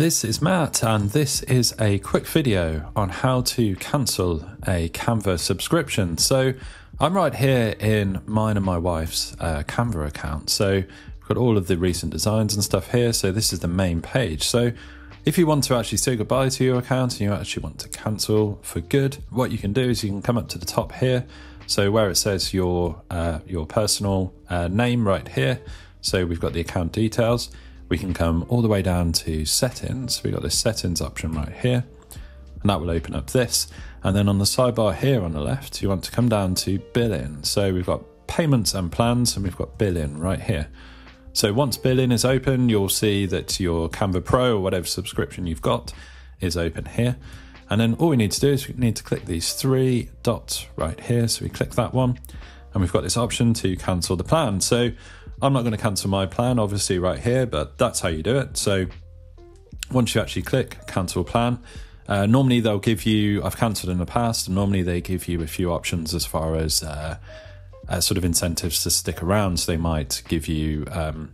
This is Matt, and this is a quick video on how to cancel a Canva subscription. So I'm right here in mine and my wife's Canva account. So we've got all of the recent designs and stuff here. So this is the main page. So if you want to actually say goodbye to your account and you actually want to cancel for good, what you can do is you can come up to the top here. So where it says your personal name right here. So we've got the account details. We can come all the way down to settings. We've got this settings option right here, and that will open up this. And then on the sidebar here on the left, you want to come down to billing. So we've got payments and plans, and we've got billing right here. So once billing is open, you'll see that your Canva Pro or whatever subscription you've got is open here. And then all we need to do is we need to click these three dots right here. So we click that one, and we've got this option to cancel the plan. So I'm not going to cancel my plan, obviously, right here, but that's how you do it. So once you actually click cancel plan, normally they'll give you, I've cancelled in the past, and normally they give you a few options as far as sort of incentives to stick around. So they might give you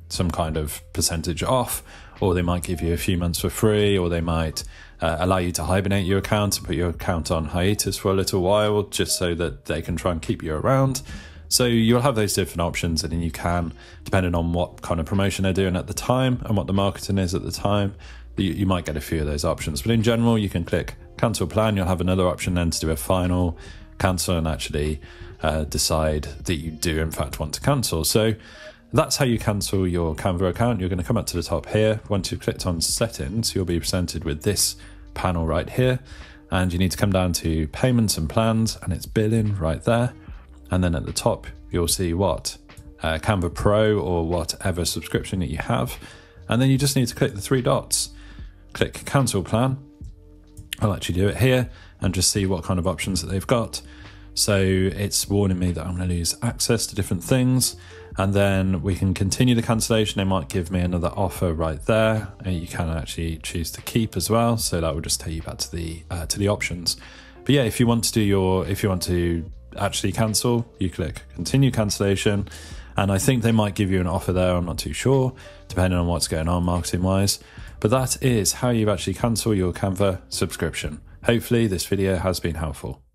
some kind of percentage off, or they might give you a few months for free, or they might allow you to hibernate your account and put your account on hiatus for a little while, just so that they can try and keep you around. So you'll have those different options, and then you can, depending on what kind of promotion they're doing at the time and what the marketing is at the time, you might get a few of those options. But in general, you can click cancel plan. You'll have another option then to do a final cancel and actually decide that you do in fact want to cancel. So that's how you cancel your Canva account. You're going to come up to the top here. Once you've clicked on settings, you'll be presented with this panel right here, and you need to come down to payments and plans, and it's billing right there. And then at the top, you'll see what Canva Pro or whatever subscription that you have. And then you just need to click the three dots, click cancel plan. I'll actually do it here and just see what kind of options that they've got. So it's warning me that I'm going to lose access to different things. And then we can continue the cancellation. They might give me another offer right there. And you can actually choose to keep as well. So that will just take you back to the options. But yeah, if you want to do your, if you want to actually cancel, you click continue cancellation, and I think they might give you an offer there. I'm not too sure, depending on what's going on marketing wise, but that is how you actually cancel your Canva subscription. Hopefully this video has been helpful.